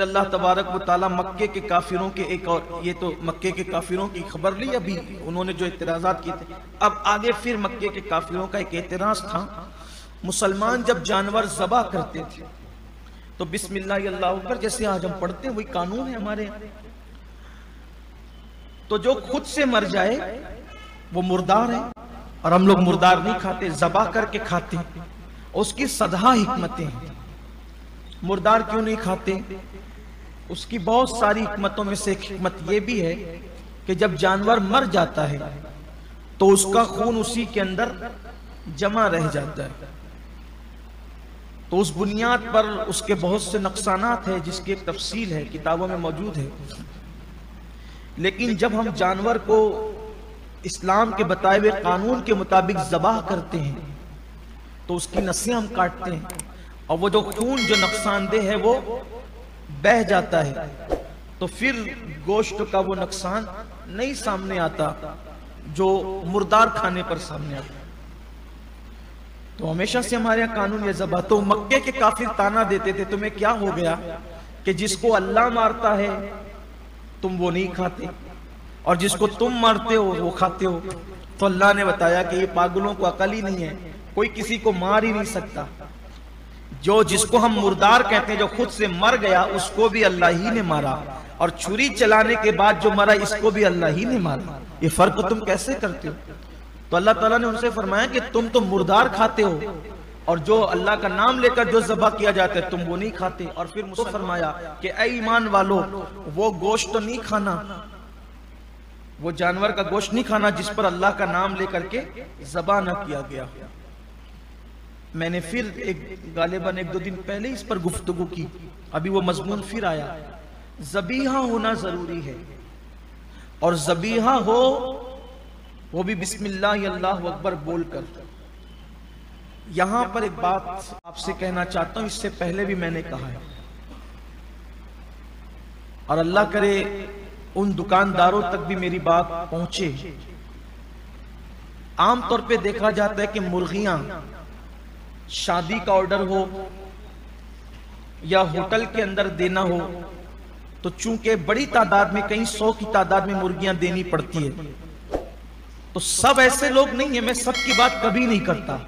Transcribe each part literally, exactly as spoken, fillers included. फिर अल्लाह तबारक व तआला मक्के के काफिरों के एक और, ये तो मक्के के काफिरों की खबर ली अभी, उन्होंने जो एतराज़ात किए थे। अब आगे फिर मक्के के काफिरों का एक एतराज़ था, मुसलमान जब जानवर ज़बा करते थे तो बिस्मिल्लाह अल्लाह अकबर जैसे आज हम पढ़ते हैं, वही कानून है हमारे यहाँ। तो जो खुद से मर जाए वो मुर्दार है, और हम लोग मुर्दार नहीं खाते, ज़बा करके खाते हैं। उसकी सदा हिकमतें हैं, मुर्दार क्यों नहीं खाते, उसकी बहुत सारी हिकमतों में से एक हिकमत यह भी है कि जब जानवर मर जाता है तो उसका खून उसी के अंदर जमा रह जाता है। तो उस बुनियाद पर उसके बहुत से नुकसानात है, जिसकी एक तफसील है, किताबों में मौजूद है। लेकिन जब हम जानवर को इस्लाम के बताए हुए कानून के मुताबिक ज़बाह करते हैं तो उसकी नसें हम काटते हैं, और वो जो खून जो नुकसानदेह है वो बह जाता है, तो फिर गोश्त का वो नुकसान नहीं सामने आता जो मुर्दार खाने पर सामने आता। तो हमेशा से हमारे यहाँ कानून ये ज़बह। तो मक्के के काफिर ताना देते थे, तुम्हें क्या हो गया कि जिसको अल्लाह मारता है तुम वो नहीं खाते, और जिसको तुम मारते हो वो खाते हो। तो अल्लाह ने बताया कि ये पागलों को अकल ही नहीं है, कोई किसी को मार ही नहीं सकता। जो जिसको हम मुर्दार कहते हैं, जो खुद से मर गया, उसको भी अल्लाह ही ने मारा, और छुरी चलाने के बाद जो मरा इसको भी अल्लाह ही ने मारा। ये फर्क तुम कैसे करते हो? तो अल्लाह ताला ने उनसे फरमाया कि तुम तो मुर्दार खाते हो, और जो अल्लाह का नाम लेकर जो ज़बह किया जाता है तुम वो नहीं खाते। और फिर मुझसे फरमाया कि ऐ ईमान वालों, वो गोश्त तो नहीं खाना, वो जानवर का गोश्त नहीं खाना जिस पर अल्लाह का नाम लेकर के ज़बह न किया गया। मैंने फिर एक गालिबन एक दो दिन पहले इस पर गुफ्तगू की, अभी वो मजमून फिर आया। ज़बीहा होना जरूरी है, और ज़बीहा हो वो भी बिस्मिल्लाह अल्लाहु अकबर बोलकर। यहां पर एक बात आपसे कहना चाहता हूं, इससे पहले भी मैंने कहा है, और अल्लाह करे उन दुकानदारों तक भी मेरी बात पहुंचे। आमतौर पे देखा जाता है कि मुर्गियां, शादी का ऑर्डर हो या होटल के अंदर देना हो, तो चूंकि बड़ी तादाद में, कई सौ की तादाद में मुर्गियां देनी पड़ती है। तो सब ऐसे लोग नहीं है, मैं सबकी बात कभी नहीं करता,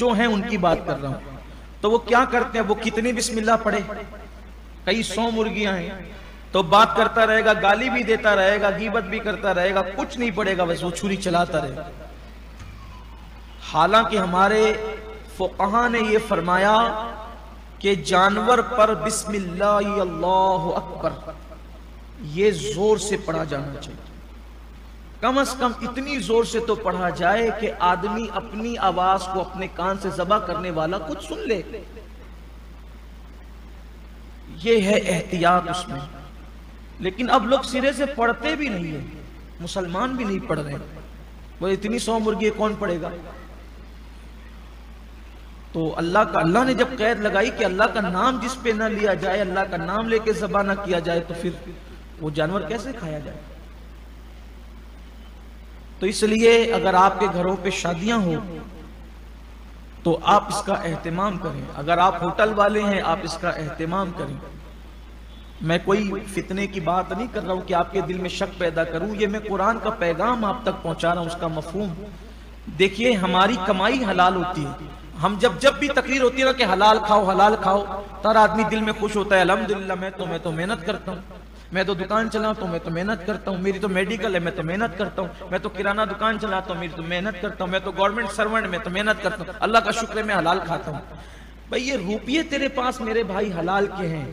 जो हैं उनकी बात कर रहा हूं। तो वो क्या करते हैं, वो कितनी बिस्मिल्लाह पढ़े, कई सौ मुर्गियां हैं, तो बात करता रहेगा, गाली भी देता रहेगा, गीबत भी करता रहेगा, कुछ नहीं पड़ेगा, बस वो छुरी चलाता रहेगा। हालांकि हमारे फुक़हा ने ये फरमाया कि जानवर पर बिस्मिल्लाह अल्लाहु अकबर ये जोर से पढ़ा जाना चाहिए, कम अज कम इतनी जोर से तो पढ़ा जाए कि आदमी अपनी आवाज को, अपने कान से ज़बह करने वाला कुछ सुन ले। ये है एहतियात उसमें। लेकिन अब लोग सिरे से पढ़ते भी नहीं है, मुसलमान भी नहीं पढ़ रहे, वो इतनी सौ मुर्गी कौन पढ़ेगा। तो अल्लाह का, अल्लाह ने जब कैद लगाई कि अल्लाह का नाम जिस पे ना लिया जाए, अल्लाह का नाम लेके ज़बह ना किया जाए, तो फिर वो जानवर कैसे खाया जाए। तो इसलिए अगर आपके घरों पे शादियां हो तो आप इसका एहतमाम करें, अगर आप होटल वाले हैं आप इसका एहतमाम करें। मैं कोई फितने की बात नहीं कर रहा हूं कि आपके दिल में शक पैदा करूं, ये मैं कुरान का पैगाम आप तक पहुंचा रहा हूं, उसका मफहूम। देखिए, हमारी कमाई हलाल होती है, हम जब जब भी तकरीर होती है ना कि हलाल खाओ हलाल खाओ, तर आदमी दिल में खुश होता है, अल्हम्दुलिल्लाह मैं तो मैं तो मेहनत करता हूँ, मैं तो दुकान चलाऊं तो मैं तो मेहनत करता हूं, मेरी तो मेडिकल है मैं तो मेहनत करता हूं, मैं तो किराना दुकान चलाता हूं मेरी तो मेहनत करता हूं, मैं तो गवर्नमेंट सर्वेंट मैं तो मेहनत करता हूं, अल्लाह का शुक्र है मैं हलाल खाता हूं। भाई ये रुपये तेरे पास मेरे भाई हलाल के हैं,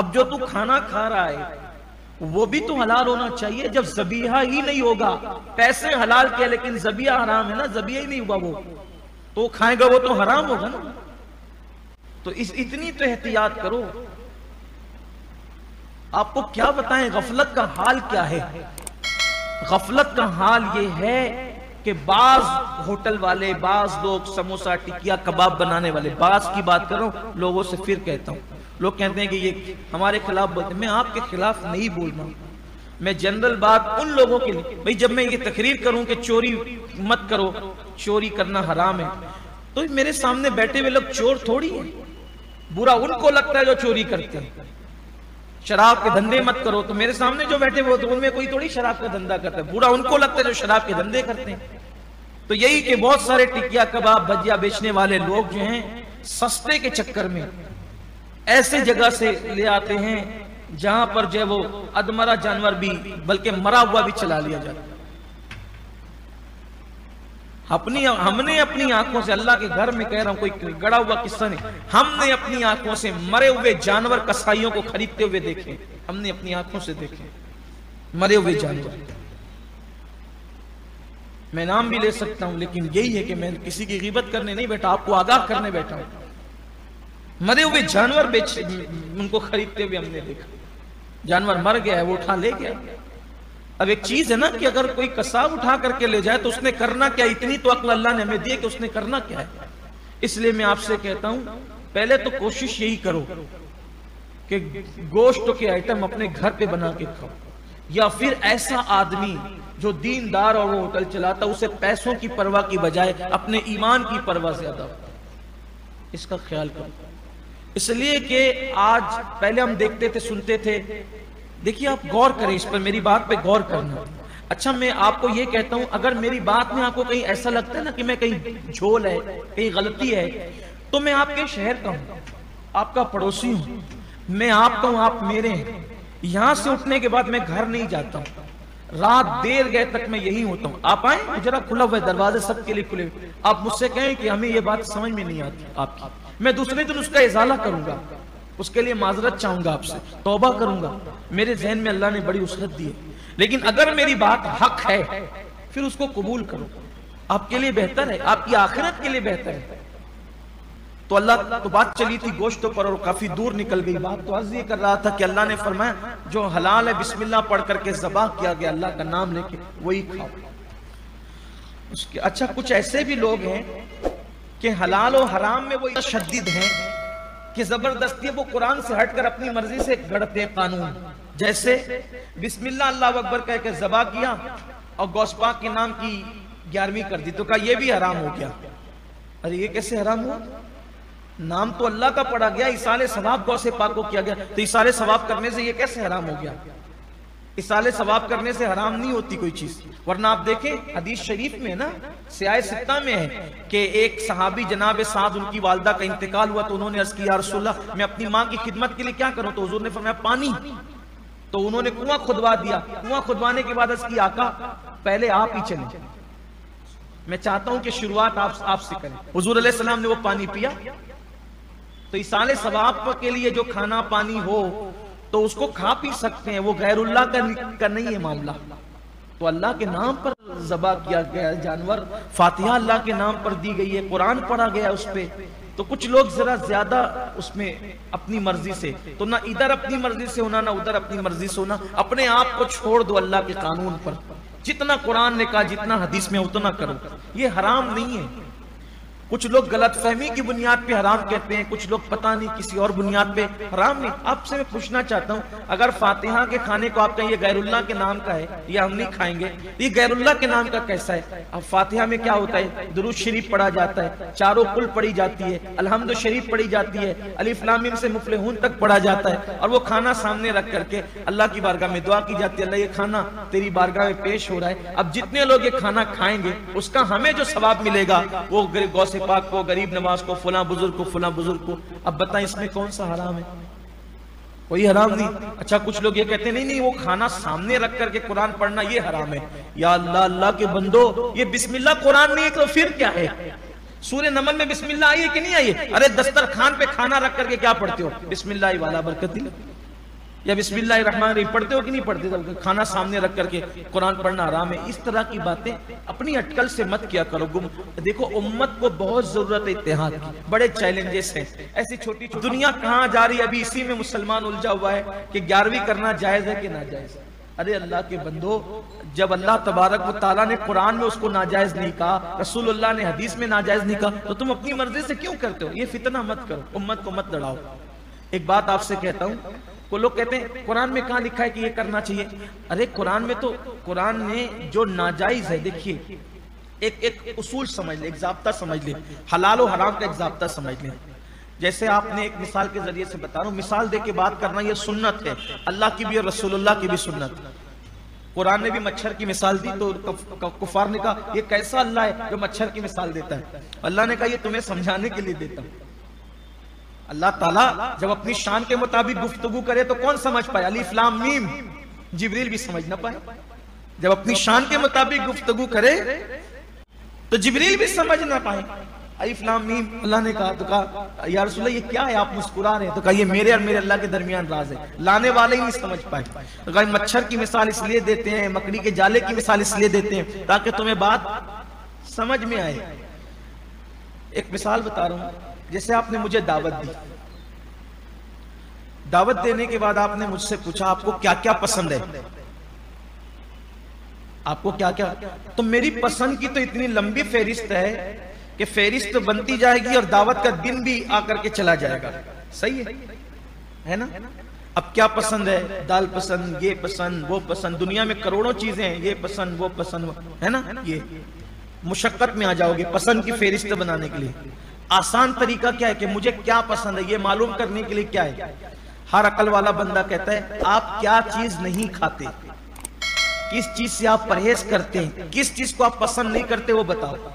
अब जो तू खाना खा रहा है वो भी तो हलाल होना चाहिए। जब ज़बीहा ही नहीं होगा, पैसे हलाल के लेकिन ज़बीहा हराम है ना, ज़बीहा ही नहीं होगा, वो तो खाएगा वो तो हराम होगा ना। तो इस इतनी तो एहतियात करो। आपको क्या बताएं, गफलत का हाल क्या है। गफलत का हाल ये है कि बाज होटल वाले, बाज लोग समोसा टिकिया कबाब बनाने वाले, बाज की बात कर रहा हूं, लोगों से फिर कहता हूं, लोग कहते हैं कि ये हमारे खिलाफ बोलते हैं। मैं आपके खिलाफ नहीं बोल रहा हूं, मैं जनरल बात उन लोगों के लिए। भाई जब मैं ये तकरीर करूं कि चोरी मत करो, चोरी करना हराम है, तो मेरे सामने बैठे हुए लोग चोर थोड़ी है, बुरा उनको लगता है जो चोरी करते हैं। शराब के धंधे मत करो, तो मेरे सामने जो बैठे वो तो उनमें कोई थोड़ी शराब का धंधा करता है, बुरा उनको लगता है जो शराब के धंधे करते हैं। तो यही कि बहुत सारे टिकिया कबाब भजिया बेचने वाले लोग जो हैं सस्ते के चक्कर में ऐसे जगह से ले आते हैं जहां पर जो वो अधमरा जानवर भी बल्कि मरा हुआ भी चला लिया जाता है। अपनी हमने अपनी आंखों से, अल्लाह के घर में कह रहा हूं, कोई गड़ा हुआ किस्सा नहीं, हमने अपनी आंखों से मरे हुए जानवर कसाईयों को खरीदते हुए देखे, हमने अपनी आंखों से देखे मरे हुए जानवर। मैं नाम भी ले सकता हूं, लेकिन यही है कि मैं किसी की गीबत करने नहीं बैठा, आपको आगाह करने बैठा हूं। मरे हुए जानवर बेच उनको खरीदते हुए हमने देखा, जानवर मर गया है वो उठा ले गया। अब एक चीज है ना कि अगर कोई कसाब उठा करके ले जाए तो उसने करना क्या, इतनी तो अक्ल अल्लाह ने हमें दी कि उसने करना क्या है। इसलिए मैं आपसे कहता हूं, पहले तो कोशिश यही करो कि गोश्त के आइटम अपने घर पे बना के खाओ, या फिर ऐसा आदमी जो दीनदार और वो होटल चलाता उसे पैसों की परवाह की बजाय अपने ईमान की परवाह ज्यादा होता, इसका ख्याल करो। इसलिए कि आज पहले हम देखते थे सुनते थे, देखिए आप गौर करें इस पर, मेरी बात पे गौर करना। अच्छा मैं आपको ये कहता हूं, अगर मेरी बात में आपको कहीं ऐसा लगता है ना कि मैं कहीं झोल है कहीं गलती है, तो मैं आपके शहर का हूं, आपका पड़ोसी हूं, मैं आपका हूं, आप मेरे हैं। यहां से उठने के बाद मैं घर नहीं जाता हूं, रात देर गए तक मैं यही होता हूं। आप आए, जरा खुला हुआ दरवाजे सबके लिए खुले, आप मुझसे कहें कि हमें यह बात समझ में नहीं आती आपकी, मैं दूसरे दिन उसका इजाला करूंगा, उसके लिए माजरत चाहूंगा, आपसे तौबा करूंगा, मेरे जहन में अल्लाह ने बड़ी उसरत दी है। लेकिन अगर मेरी बात हक है फिर उसको कबूल करो, आपके लिए बेहतर है, आपकी आखिरत के लिए बेहतर है। तो अल्लाह तो बात चली थी गोश्तों पर और काफी दूर निकल गई बात, तो अर्ज ये कर रहा था कि अल्लाह ने फरमाया जो हलाल है बिस्मिल्लाह पढ़ करके जबाह किया गया अल्लाह का नाम लेके, वही खाओ उसके। अच्छा कुछ ऐसे भी लोग हैं कि हलाल और हराम में वो तशद्दुद है कि जबरदस्ती वो कुरान से हटकर अपनी मर्जी से गढ़ते कानून, जैसे बिस्मिल्लाह अल्लाह अकबर कह के ज़बा किया और गौसपाक के नाम की ग्यारहवीं कर दी, तो कहा ये भी हराम हो गया। अरे ये कैसे हराम हुआ, नाम तो अल्लाह का पड़ा गया, इसाले सवाब गौसे पाक को किया गया, तो इसाले सवाब करने से ये कैसे हराम हो गया। इसाले सवाब करने से हराम नहीं होती कोई चीज, वरना आप देखें हदीस शरीफ में ना सियाह सित्ता में है कि एक सहाबी जनाब साद उनकी वालदा का इंतकाल हुआ, तो उन्होंने अर्ज किया या रसूलल्लाह मैं अपनी माँ की खिदमत के लिए क्या करूं, तो हुजूर ने फरमाया पानी, तो उन्होंने कुआं खुदवा दिया। कुआं खुदवाने के बाद अर्ज किया आका पहले आप ही चले, मैं चाहता हूं कि शुरुआत आप आपसे करें। हुजूर अलैहि सलाम ने वो पानी पिया, तो इसाले सवाब के लिए जो खाना पानी हो तो उसको खा पी सकते हैं, वो गैरुल्लाह का नहीं है मामला। तो अल्लाह के नाम पर ज़बा किया गया जानवर, फातिहा अल्लाह के नाम पर दी गई है, कुरान पढ़ा गया उस पर, तो कुछ लोग जरा ज्यादा उसमें अपनी मर्जी से, तो ना इधर अपनी मर्जी से होना ना उधर अपनी मर्जी से होना, अपने आप को छोड़ दो अल्लाह के कानून पर, जितना कुरान ने कहा जितना हदीस में उतना करो, ये हराम नहीं है। कुछ लोग गलतफहमी की बुनियाद पे हराम कहते हैं, कुछ लोग पता नहीं किसी और बुनियाद पे हराम नहीं। आपसे मैं पूछना चाहता हूं, अगर फातिहा के खाने को आप कहें ये गैरुल्लाह के नाम का है या हम नहीं खाएंगे, ये गैरुल्लाह के नाम का कैसा है। अब फातिहा में क्या होता है, दुरूद शरीफ पढ़ा जाता है, चारों कुल पढ़ी जाती है, अलहमद शरीफ पढ़ी जाती है, अलिफ लाम मीम से मुफ्लिहून तक पढ़ा जाता है, और वो खाना सामने रख करके अल्लाह की बारगाह में दुआ की जाती है अल्लाह ये खाना तेरी बारगाह में पेश हो रहा है। अब जितने लोग ये खाना खाएंगे उसका हमें जो सवाब मिलेगा वो गौसे पाक को, गरीब नवाज को, फुला बुजुर्ग को, फुला बुजुर्ग को। अब बताएं इसमें कौन सा हराम है, कोई हराम नहीं। अच्छा कुछ लोग ये कहते नहीं नहीं वो खाना सामने रख करके कुरान पढ़ना ये हराम है। या अल्लाह अल्लाह के बंदो, ये बिस्मिल्लाह कुरान नहीं है तो फिर क्या है। सूरह नमल में बिस्मिल्लाह आई है कि नहीं आई है। अरे दस्तरखान पे खाना रख करके क्या पढ़ते हो, बिस्मिल्लाह वाला बरकती या बिस्मिल्लाह रहमान रहीम पढ़ते हो कि नहीं पढ़ते। खाना सामने रख करके कुरान पढ़ना हराम है। इस तरह की बातें अपनी अटकल से मत किया करो। गुम देखो उम्मत को बहुत जरूरत है इत्तेहाद की। बड़े चैलेंजेस हैं। ऐसी छोटी दुनिया कहाँ जा रही है, अभी इसी में मुसलमान उलझा हुआ है कि ग्यारहवीं करना जायज है कि नाजायज है। अरे अल्लाह के बंदो, जब अल्लाह तबारक व तआला ने कुरान में उसको नाजायज नहीं कहा, रसूलुल्लाह ने हदीस में नाजायज नहीं कहा, तो तुम अपनी मर्जी से क्यों करते हो। ये फितना मत करो, उम्मत को मत लड़ाओ। एक बात आपसे कहता हूँ, को लोग कहते हैं कुरान में कहाँ लिखा है कि ये करना चाहिए। अरे कुरान में तो कुरान ने जो नाजायज है, देखिए एक एक उसूल समझ ले, एक ज़ाब्ता समझ ले, हलाल और हराम का एक ज़ाब्ता समझ ले। जैसे आपने एक मिसाल के जरिए से बता रहा हूँ, मिसाल दे के बात करना ये सुन्नत है, अल्लाह की भी और रसूलुल्लाह की भी सुन्नत। कुरान ने भी मच्छर की मिसाल दी तो कुफार ने कहा ये कैसा अल्लाह है जो मच्छर की मिसाल देता है। अल्लाह ने कहा ये तुम्हें समझाने के लिए देता हूँ। अल्लाह ताला जब अपनी शान के मुताबिक गुफ्तगू करे तो कौन समझ पाया? अलिफ लाम मीम। जिब्रील भी समझ ना पाए। जब अपनी शान के मुताबिक गुफ्तगू करे तो जिब्रील भी समझ ना पाए। अलिफ लाम मीम। अल्लाह ने कहा तो कहा या रसूल ये क्या है आप मुस्कुरा रहे हैं? तो कहा ये मेरे और मेरे अल्लाह के दरमियान राज है, लाने वाले ही नहीं समझ पाए। तो कहा मच्छर की मिसाल इसलिए देते हैं, मकड़ी के जाले की मिसाल इसलिए देते हैं ताकि तुम्हें बात समझ में आए। एक मिसाल बता रहा हूं, जैसे आपने मुझे दावत दी, दावत देने के बाद आपने मुझसे पूछा आपको क्या क्या पसंद है, आपको क्या क्या, तो मेरी पसंद की तो इतनी लंबी फेरिस्त है कि फेरिस्त बनती जाएगी और दावत का दिन भी आकर के चला जाएगा। सही है, है ना? अब क्या पसंद है? दाल पसंद, ये पसंद, वो पसंद, दुनिया में करोड़ों चीजें हैं, ये पसंद, वो पसंद, है ना? ये मुशक्कत में आ जाओगे पसंद की फेरिस्त बनाने के लिए। आसान तरीका क्या है कि मुझे क्या पसंद है ये मालूम करने के लिए क्या है? हर अकल वाला बंदा कहता है आप क्या चीज नहीं खाते, किस चीज से आप परहेज करते हैं, किस चीज को आप पसंद नहीं करते वो बताओ।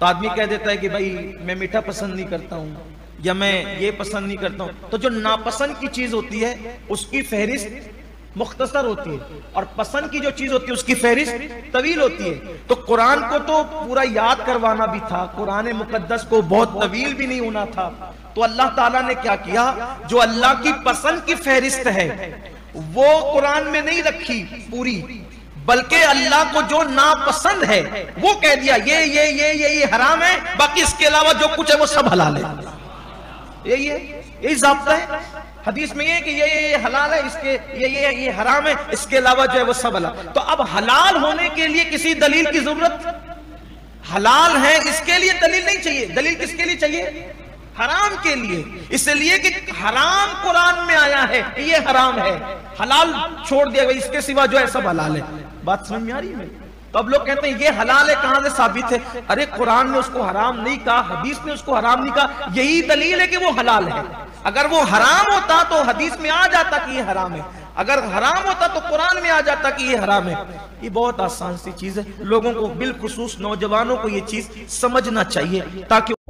तो आदमी कह देता है कि भाई मैं मीठा पसंद नहीं करता हूँ या मैं ये पसंद नहीं करता हूँ। तो जो नापसंद की चीज होती है उसकी फहरिस्त मुख्तसर होती है और पसंद की जो चीज होती है उसकी फहरिस्त तवील होती है। तो कुरान को तो पूरा याद करवाना भी था, कुरान मुकद्दस को बहुत तवील भी नहीं होना था। तो अल्लाह ताला ने क्या किया, जो अल्लाह की पसंद की फहरिस्त है वो कुरान में नहीं रखी पूरी, बल्कि अल्लाह को जो नापसंद है वो कह दिया ये ये ये ये ये हराम है, बाकी इसके अलावा जो कुछ है वो सब हलाल है। यही है, यही ज़ाब्ता है हदीस में, ये कि ये ये हलाल है, इसके ये ये ये हराम है, इसके अलावा जो है वो सब हलाल। तो अब हलाल होने के लिए किसी दलील की जरूरत, हलाल है इसके लिए दलील नहीं चाहिए। दलील किसके लिए चाहिए? हराम के लिए। इसलिए कि हराम कुरान में आया है, ये हराम है, हलाल छोड़ दिया गया, इसके सिवा जो है सब हलाल है। बात समझ में आ रही है? तो अब लोग कहते हैं ये हलाल है कहां से साबित है? अरे कुरान ने उसको हराम नहीं कहा, हदीस ने उसको हराम नहीं कहा, यही दलील है कि वो हलाल है। अगर वो हराम होता तो हदीस में आ जाता कि ये हराम है, अगर हराम होता तो कुरान में आ जाता कि ये हराम है। ये बहुत आसान सी चीज है, लोगों को बिलखुसूस नौजवानों को ये चीज समझना चाहिए ताकि